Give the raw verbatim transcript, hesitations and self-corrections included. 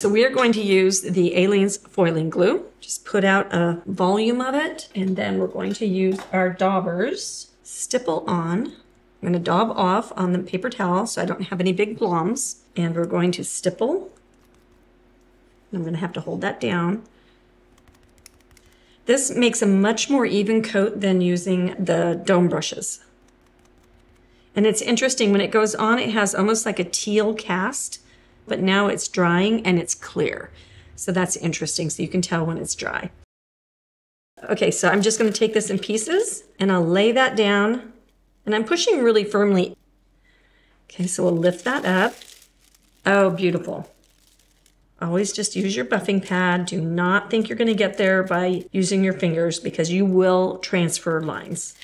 So we are going to use the Aleene's Foiling Glue. Just put out a volume of it, and then we're going to use our daubers. Stipple on. I'm going to daub off on the paper towel so I don't have any big blobs. And we're going to stipple. I'm going to have to hold that down. This makes a much more even coat than using the dome brushes. And it's interesting, when it goes on, it has almost like a teal cast. But now it's drying and it's clear. So that's interesting, so you can tell when it's dry. Okay, so I'm just gonna take this in pieces and I'll lay that down, and I'm pushing really firmly. Okay, so we'll lift that up. Oh, beautiful. Always just use your buffing pad. Do not think you're gonna get there by using your fingers, because you will transfer lines.